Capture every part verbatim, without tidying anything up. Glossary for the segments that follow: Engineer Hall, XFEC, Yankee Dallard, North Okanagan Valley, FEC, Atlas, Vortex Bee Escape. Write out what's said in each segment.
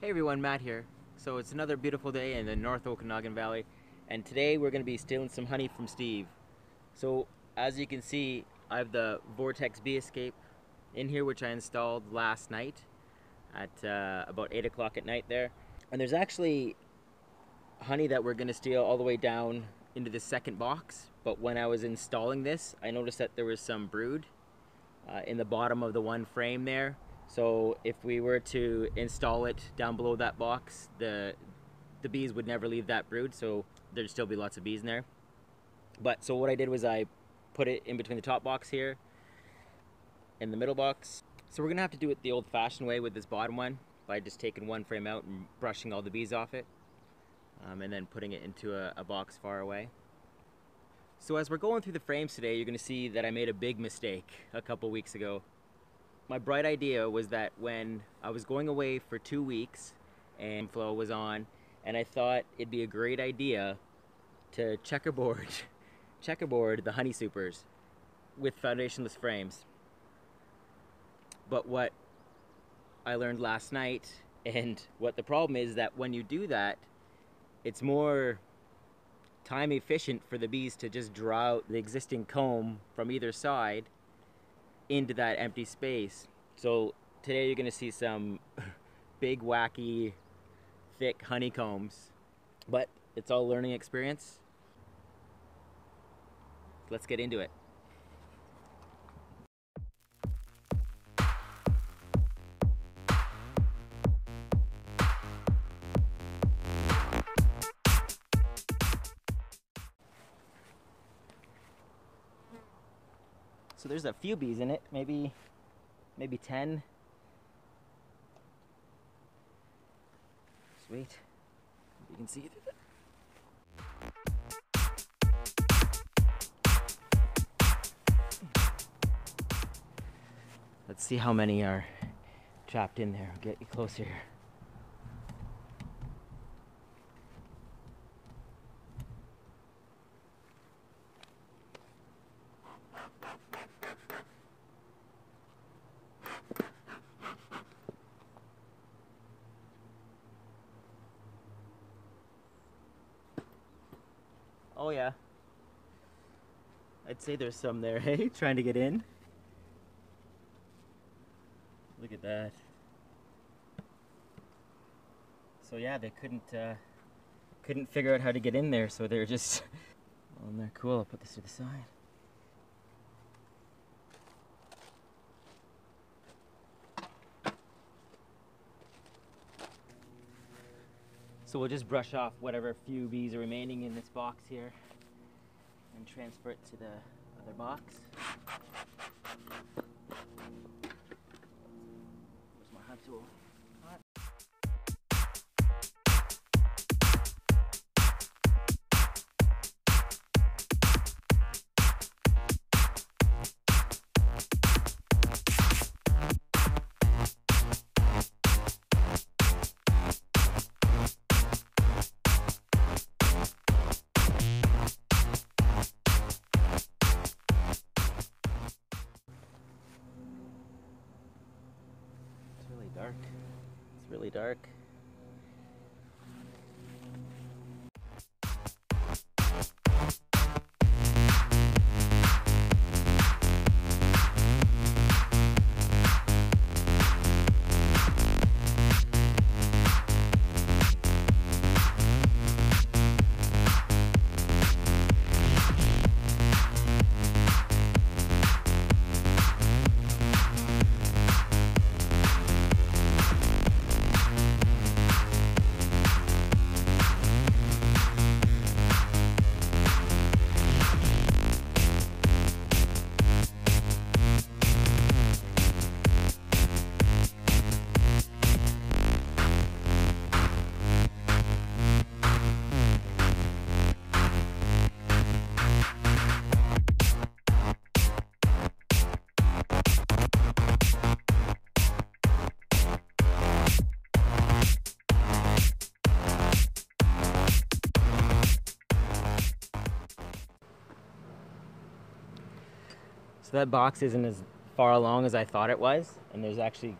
Hey everyone, Matt here. So it's another beautiful day in the North Okanagan Valley, and today we're going to be stealing some honey from Steve. So as you can see, I have the Vortex Bee Escape in here, which I installed last night at uh, about eight o'clock at night there. And there's actually honey that we're going to steal all the way down into the second box. But when I was installing this, I noticed that there was some brood uh, in the bottom of the one frame there. So if we were to install it down below that box, the the bees would never leave that brood, so there'd still be lots of bees in there. But so what I did was I put it in between the top box here and the middle box. So we're gonna have to do it the old-fashioned way with this bottom one, by just taking one frame out and brushing all the bees off it, um, and then putting it into a, a box far away. So as we're going through the frames today, you're gonna see that I made a big mistake a couple weeks ago. My bright idea was that when I was going away for two weeks and flow was on, and I thought it'd be a great idea to checkerboard, checkerboard the honey supers with foundationless frames. But what I learned last night, and what the problem is, that when you do that, it's more time efficient for the bees to just draw out the existing comb from either side into that empty space. So today you're gonna see some big, wacky, thick honeycombs, but it's all learning experience. Let's get into it. So there's a few bees in it, maybe maybe ten. Sweet. You can see it through that. Let's see how many are trapped in there. We'll get you closer here. Oh yeah, I'd say there's some there, hey, trying to get in. Look at that. So yeah, they couldn't uh, couldn't figure out how to get in there, so they're just on there. Cool, I'll put this to the side. So we'll just brush off whatever few bees are remaining in this box here and transfer it to the other box. Where's my hot tool? Hot. Dark. It's really dark. So that box isn't as far along as I thought it was, and there's actually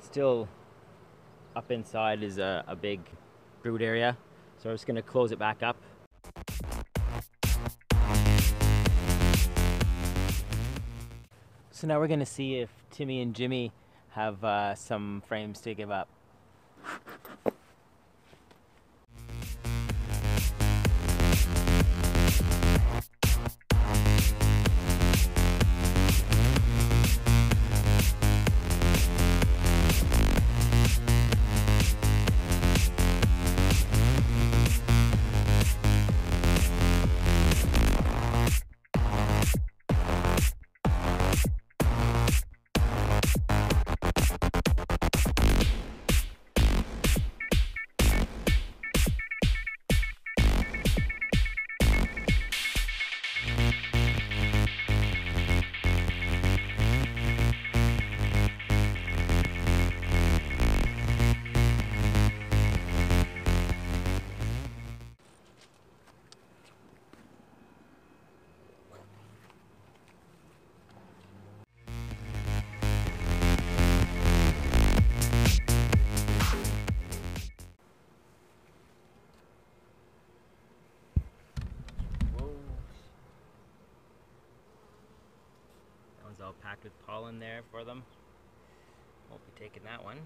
still Up inside is a, a big brood area, so I'm just going to close it back up. So now we're going to see if Timmy and Jimmy have uh, some frames to give up. All packed with pollen there for them. Won't be taking that one.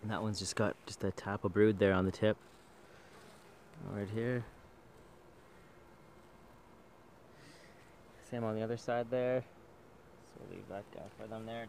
And that one's just got just a tap of brood there on the tip. Right here. Same on the other side there. We'll leave that guy for them there.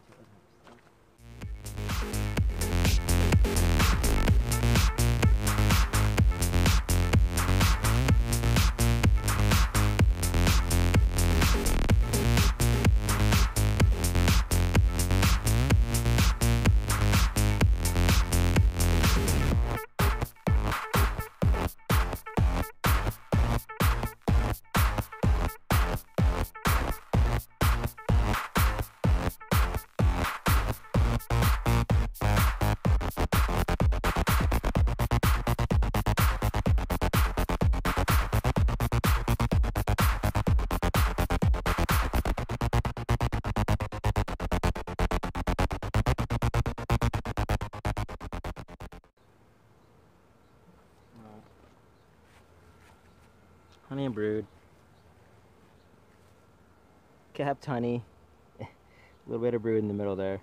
Honey and brood, capped honey, a little bit of brood in the middle there.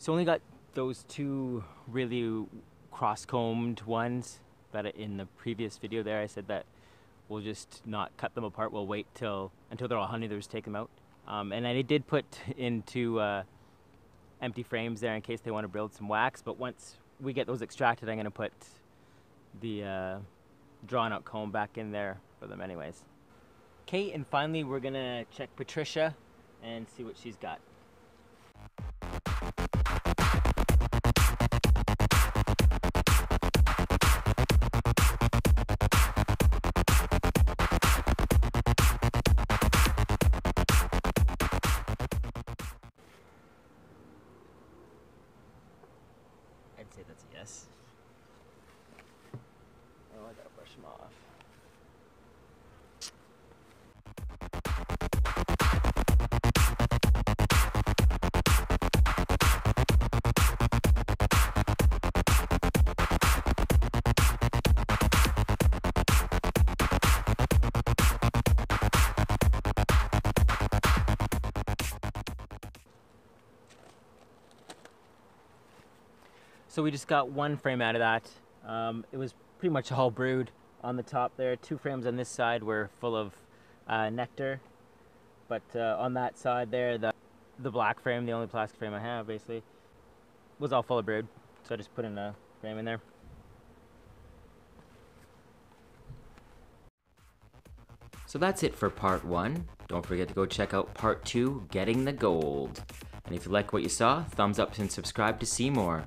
So only got those two really cross-combed ones that in the previous video there I said that we'll just not cut them apart, we'll wait till until they're all honey, they'll just take them out. Um, and I did put into uh, empty frames there in case they want to build some wax, but once we get those extracted I'm going to put the uh, drawn out comb back in there for them anyways. Okay, and finally we're going to check Patricia and see what she's got. I'd say that's a yes. Oh, I gotta brush them off. So we just got one frame out of that. Um, it was pretty much all brood on the top there. Two frames on this side were full of uh, nectar. But uh, on that side there, the, the black frame, the only plastic frame I have basically, was all full of brood. So I just put in a frame in there. So that's it for part one. Don't forget to go check out part two, Getting the Gold. And if you like what you saw, thumbs up and subscribe to see more.